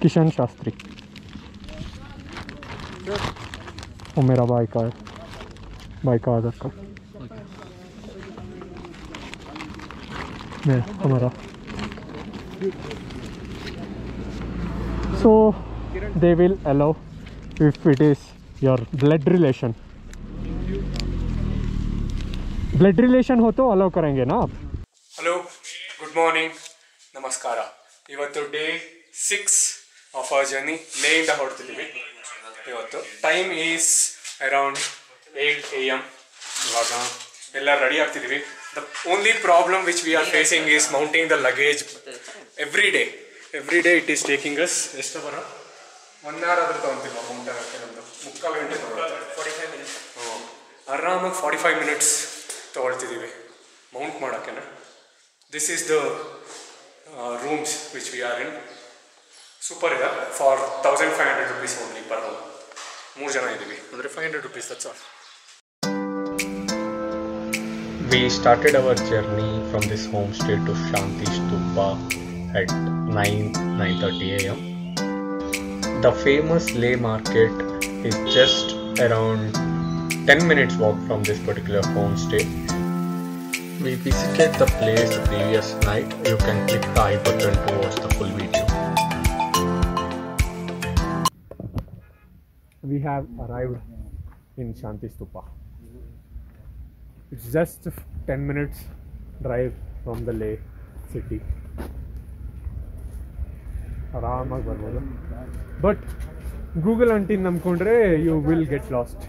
किशन शास्त्री वो मेरा भाई का है, भाई का आदर का मेरा हमारा। So they will allow if it is your blood relation हो तो allow करेंगे ना आप। Hello, good morning, नमस्कारा। इवत्तु day 6 of our journey Leh इंद ಹೊರಡ್ತಿದ್ದೀವಿ। इवत्तु time is around 8 AM। इवागा ಎಲ್ಲ ರೆಡಿ ಆಗ್ತಿದ್ದೀವಿ। The only problem which we are facing is mounting the luggage every day. It is taking us ಎಷ್ಟು ಬರ 1 hour ಆದರೂ ತಗೊಂತಿಲ್ಲ Mount ಆಗಕ್ಕೆ ನಮ್ದು ಮುಕ್ಕಾಲು ಗಂಟೆ 45 minutes ಆರಾಮಾಗಿ 45 minutes ತಗೊಳ್ತಿದ್ದೀವಿ ಮೌಂಟ್ ಮಾಡೋಕ್ಕೆನಾ. This is the rooms which we are in. Super ಇದೆ for 1500 rupees only per room. ಮೂರು ಜನ ಇದ್ದೀವಿ ಅಂದರೆ 500 rupees, that's all. We started our journey from this homestay to Shanti Stupa at 9:30 AM. The famous Leh Market is just around 10 minutes walk from this particular homestay. We visited the place the previous night. You can click the I button to watch the full video. We have arrived in Shanti Stupa. It's just 10 minutes drive from the Leh city. But Google until namkondre you will get lost.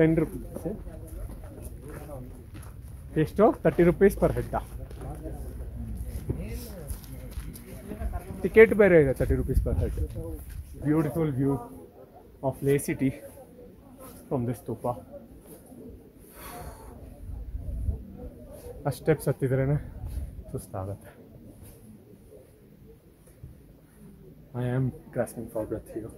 10 rupees. Esto 30 rupees per head. Ticket bere ide 30 rupees per head. Beautiful view of Leh city from this stupa. Ashta steps hattidre na sustagate. I am grasping for breath here.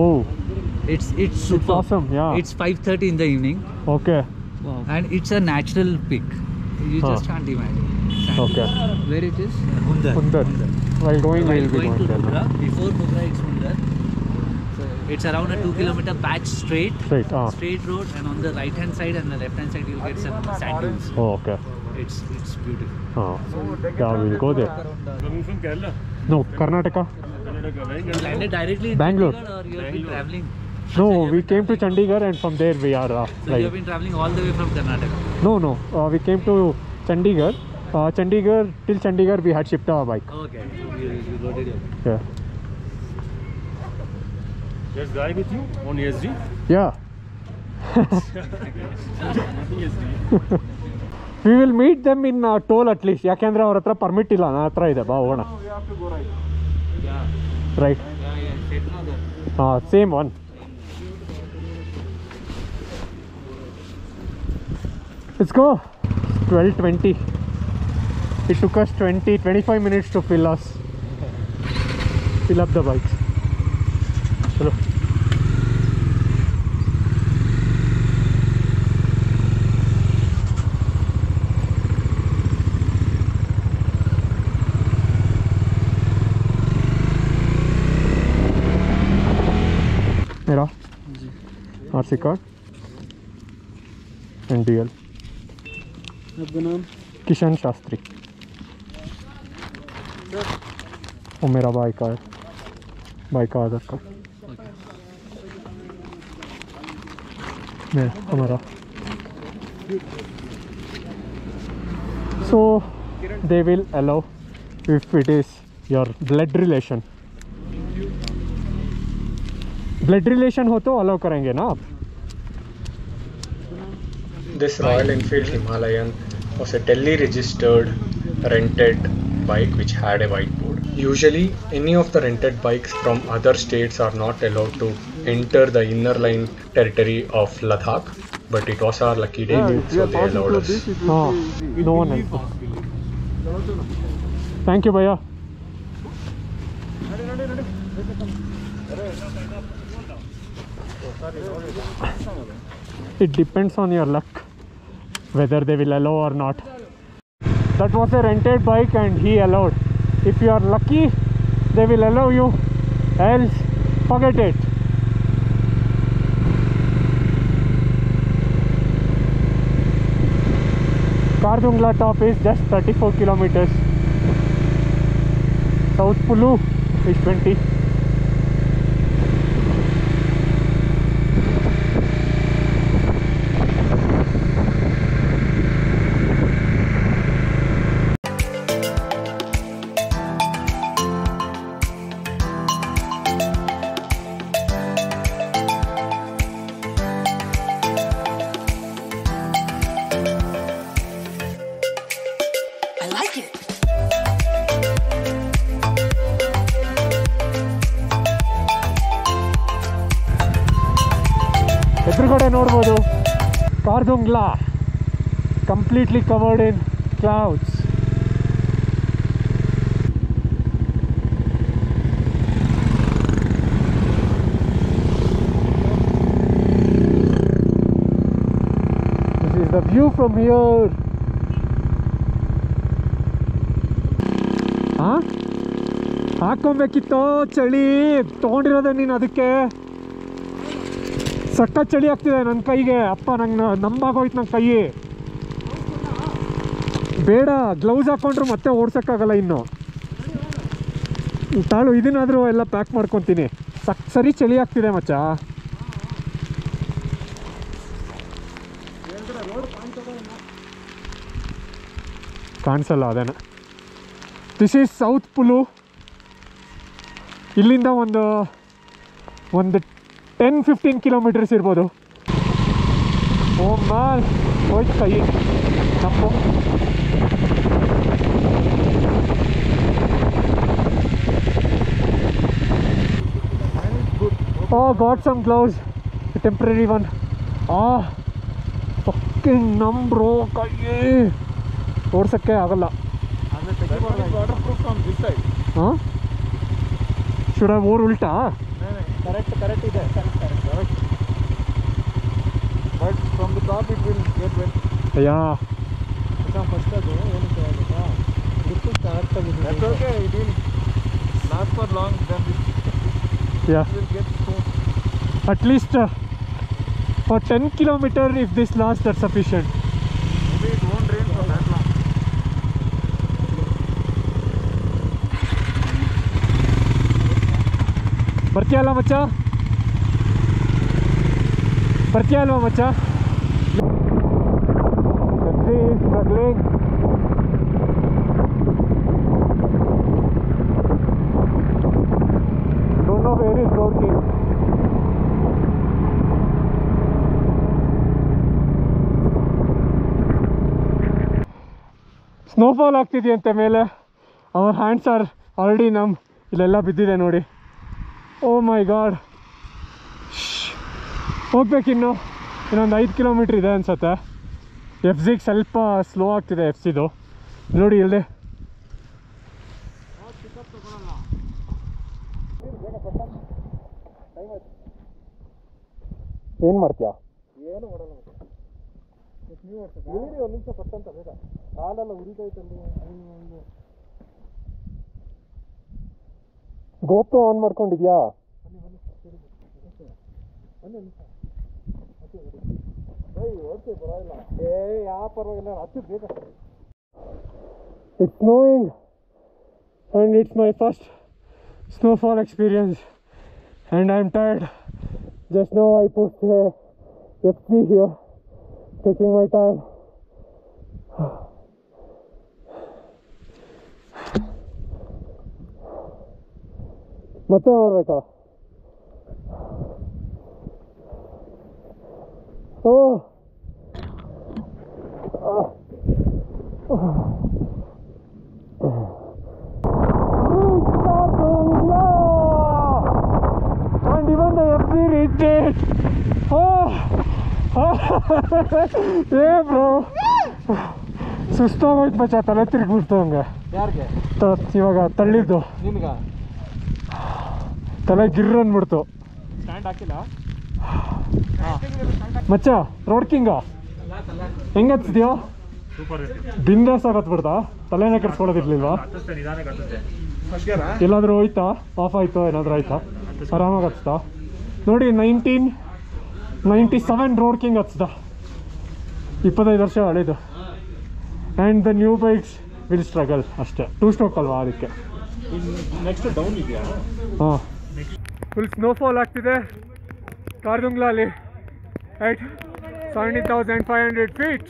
Oh, it's awesome. Yeah, it's 5:30 in the evening. Okay. Wow. And it's a natural peak. You just can't imagine. Okay. Where it is? Hundar. While going to Hundar. Before Hundar, it's Hundar. So it's around a 2 kilometer patch straight road, and on the right hand side and the left hand side you'll get some sand dunes. Oh, okay. It's beautiful. Yeah, we'll go there. Coming from Kerala? No, Karnataka. You landed directly in Bangalore, or you have been traveling? No, we came to Chandigarh and from there we are. So you have been traveling all the way from Karnataka? No. We came to Chandigarh. Till Chandigarh we had shipped our bike. Okay, you got it. Yeah. There's guy with you on ESD? Yeah. We will meet them in toll at least. Yakandre avara hatra permit illa na hatra ide ba hogona. We have to go right. Yeah. Right. Yeah. Same one. Let's go. 12:20. It took us 20-25 minutes to fill up the bikes. Hello. Mera RC card and DL. आपका नाम? किशन शास्त्री। वो मेरा भाई का है, भाई का आदर का मेरा हमारा। So they will allow if it is your blood relation हो तो allow करेंगे ना आप। This Royal Enfield Himalayan was a Delhi registered rented bike which had a whiteboard. Usually any of the rented bikes from other states are not allowed to enter the inner line territory of Ladakh, but it was our lucky day, so they allowed us. No one else. Thank you, Bhaiya. It depends on your luck whether they will allow or not. That was a rented bike and he allowed. If you are lucky, they will allow you, else forget it. Khardung La top is just 34 kilometers. South Pulu is 20. Khardung La, completely covered in clouds. This is the view from here. Huh? Hakonbekittu chali togonirodu neen adakke. ಸಕ್ಕ ಚಳಿ ಆಗ್ತಿದೆ ನನ್ನ ಕೈಗೆ, ಅಪ್ಪ ನಂಗೆ ನಂಬಾಗೋಯ್ತು ನನ್ನ ಕೈ. ಬೇಡ, gloves ಹಾಕ್ಕೊಂಡ್ರು ಮತ್ತೆ ಓಡ್ಸೋಕ್ಕಾಗಲ್ಲ. ಇನ್ನು ತಾಳು ಇದನ್ನಾದರೂ ಎಲ್ಲ ಪ್ಯಾಕ್ ಮಾಡ್ಕೊತೀನಿ. ಸರಿ ಚಳಿ ಆಗ್ತಿದೆ ಮಚ್ಚ. ಕಾಣಿಸಲ್ಲ ಅದೇನ. ದಿಸ್ ಈಸ್ ಸೌತ್ ಪುಲು. ಇಲ್ಲಿಂದ ಒಂದು 10-15 kilometers irbodu. Oh man, hoyt kai tappo. Oh, got some gloves, a temporary one. Ah, fucking numb bro, kai orsakke agalla. Adha tegibodu waterproof from this side. Huh? Should I wore ulta? Correct it is. Correct. But from the top it will get wet. Yeah. So first of all, it will start to get. That's okay. It will last for long. Then yeah. It will get soaked. At least for 10 kilometers, if this lasts, that's sufficient. Maybe it won't rain for that long. ಬರ್ತೀಯಲ್ವಾ ಮಚ್ಚ? Don't know where is Road King. Snowfall ಆಗ್ತಿದೆಯಂತೆ ಮೇಲೆ. Our hands are already ನಮ್. ಇಲ್ಲೆಲ್ಲ ಬಿದ್ದಿದೆ ನೋಡಿ. Oh my god, ಹೋಗ್ಬೇಕಿನ್ನು ಇನ್ನೊಂದು 5 kilometre ಇದೆ ಅನಿಸುತ್ತೆ. ಎಫ್ ಸಿಗೆ ಸ್ವಲ್ಪ ಸ್ಲೋ ಆಗ್ತಿದೆ. ಎಫ್ ಸಿದು ನೋಡಿ ಇಲ್ಲಿ. ಏನು ಮಾಡ್ತೀಯಾ? ಏನು ಮಾಡಲ್ಲ. ಒಂದು ನಿಮಿಷ ಕೊಟ್ಟಂತ ಬೇಗ ಕಾಲೆಲ್ಲ ಉರಿತೈತಲ್ಲಿ. ಗೋಪ್ರೋ ಆನ್ ಮಾಡ್ಕೊಂಡಿದ್ಯಾ? It's snowing and it's my first snowfall experience and I'm tired. Just now I pushed a FC here, taking my time. ಮತ್ತೆ ನೋಡ್ಬೇಕಾ? Oh and even the F C reach it. ಓ ಏ bro, ಸುಸ್ತಾಗೋಯ್ತು ಮಚ್ಚ, ತಲೆ ತಿರುಗಿಬಿಡ್ತು ಹಂಗೆ. ಯಾರಿಗೆ? ಇವಾಗ ತಳ್ಳಿದ್ದು ನಿಮ್ಗೆ ತಲೆ ಗಿರ್ ಅಂದ್ಬಿಡ್ತು. ಸ್ಟ್ಯಾಂಡ್ ಹಾಕಿಲ್ಲ ಮಚ್ಚ. ರೋಡ್ ಕಿಂಗ ಹೆಂಗೆ ಹತ್ತಿದ್ಯೋ? ಬಿಂದಾಸ್ ಆಗತ್ಬಿಡ್ತಾ, ತಲೆನೇ ಕೆಡ್ಸ್ಕೊಳ್ಳೋದಿರ್ಲಿಲ್ವಾ? ಎಲ್ಲಾದರೂ ಹೋಯ್ತಾ, ಆಫ್ ಆಯಿತು, ಏನಾದರೂ ಆಯ್ತಾ? ಆರಾಮಾಗಿ ಹತ್ತಾ ನೋಡಿ. 1997 ರೋಡ್ ಕಿಂಗ್ ಹತ್ಸ್ದ, 25 ವರ್ಷ ಹಳೇದು. And the new bikes will struggle ಅಷ್ಟೇ. ಟೂ ಸ್ಟ್ರೋಕ್ ಅಲ್ವಾ, ಅದಕ್ಕೆ. ನೆಕ್ಸ್ಟ್ ಡೌನ್ ಇದೆಯಾ? ಹಾಂ, ಫುಲ್ ಸ್ನೋಫಾಲ್ ಆಗ್ತಿದೆ ಖಾರ್ದುಂಗ್ ಲಾ ಅಲ್ಲಿ, ಎಟ್ 70,500 feet.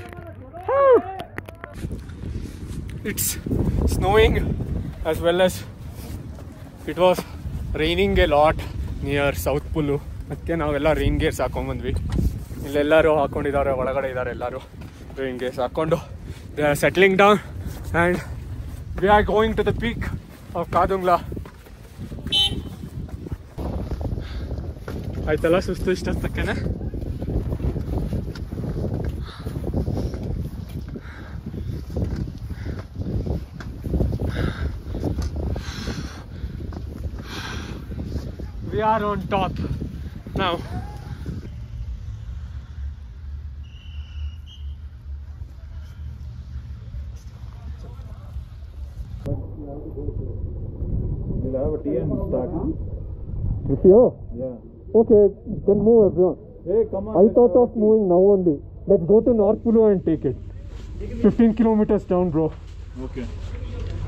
It's snowing as well as it was raining a lot near South Pulu. ಅದಕ್ಕೆ ನಾವೆಲ್ಲ ರೈನ್ ಗೇರ್ಸ್ ಹಾಕೊಂಡ್ಬಂದ್ವಿ. ಇಲ್ಲೆಲ್ಲರೂ ಹಾಕ್ಕೊಂಡಿದ್ದಾರೆ, ಒಳಗಡೆ ಇದ್ದಾರೆ ಎಲ್ಲರೂ ರೈನ್ ಗೇರ್ಸ್ ಹಾಕ್ಕೊಂಡು. They are settling down and we are going to the peak of Khardung La. ಆಯ್ತಲ್ಲ, ಸುಸ್ತು ಇಷ್ಟಕ್ಕೇನೆ. We are on top now. We'll have a tea and start. With you? Yeah. Okay, then move everyone. Hey, come on. I thought of moving now only. Let's go to North Pulu and take it. 15 kilometers down, bro. Okay.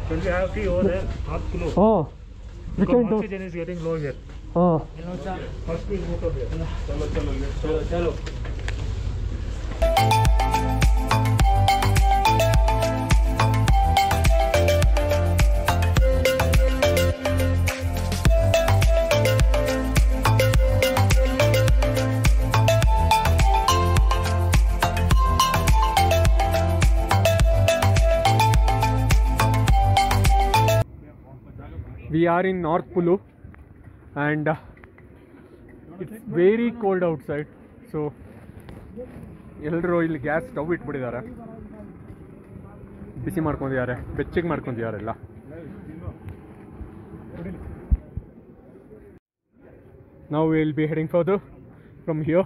Can we have tea over there? North Pulu. Ah. We can do. Oxygen is getting low here. Ah. First we move over here. Chalo, chalo, chalo, chalo. We are in North Pulu and it's very cold outside, so ಎಲ್ಲರೂ ಇಲ್ಲಿ gas stove ಇಟ್ಬಿಟ್ಟಿದ್ದಾರೆ, ಬಿಸಿ ಮಾಡ್ಕೊಂಡಿದ್ದಾರೆ, ಬೆಚ್ಚಗೆ ಮಾಡ್ಕೊಂಡಿದ್ದಾರೆಲ್ಲ. Now we will be heading further from here.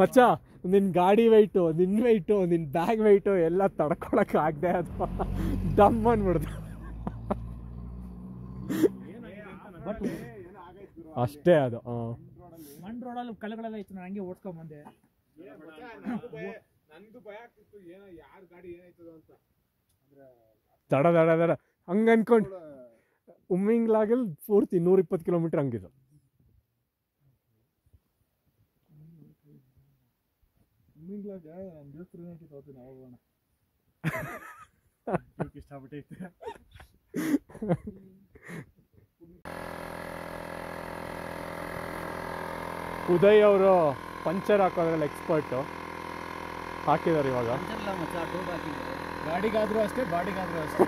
ಮಚ್ಚ, ನಿನ್ನ ಗಾಡಿ weight, ನಿನ್ನ weight, ನಿನ್ನ bag weight ಎಲ್ಲ ತಡ್ಕೊಳಕ್ಕೆ ಆಗದೆ ಅದು ಡಮ್ ಅಂದ್ಬಿಡ್ದು. ಅಷ್ಟೇ ಅದು. ಮಂಡ್ ರೋಡಲ್ಲಿ ಕಲ್ಲುಗಳೆಲ್ಲ ಇತ್ತು, ನಾನು ಹಂಗೆ ಓಡ್ಕೊಂಬಂದೆ. ದಡ ದಡ ದಡ ಹಂಗೆ ಅನ್ಕೊಂಡು ಉಮ್ಮಿಂಗ್ಲಾಗಲ್ಲಿ ಪೂರ್ತಿ 120 ಕಿಲೋಮೀಟರ್ ಹಂಗಿದ್ದು. ಉದಯ್ ಅವರು ಪಂಚರ್ ಹಾಕೋದ್ರಲ್ಲಿ ಎಕ್ಸ್ಪರ್ಟು, ಹಾಕಿದ್ದಾರೆ ಇವಾಗ. ಗಾಡಿಗಾದ್ರೂ ಅಷ್ಟೇ, ಬಾಡಿಗಾದ್ರೂ ಅಷ್ಟೇ.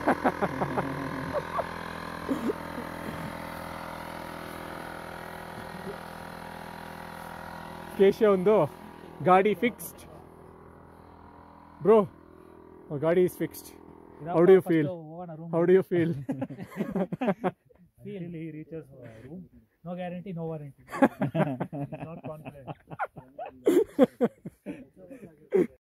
ಕೇಶ ಒಂದು ಗಾಡಿ fixed bro, our gaadi is fixed. How do you feel? How do you feel? Feel he reaches room. No guarantee, no warranty. Not confident.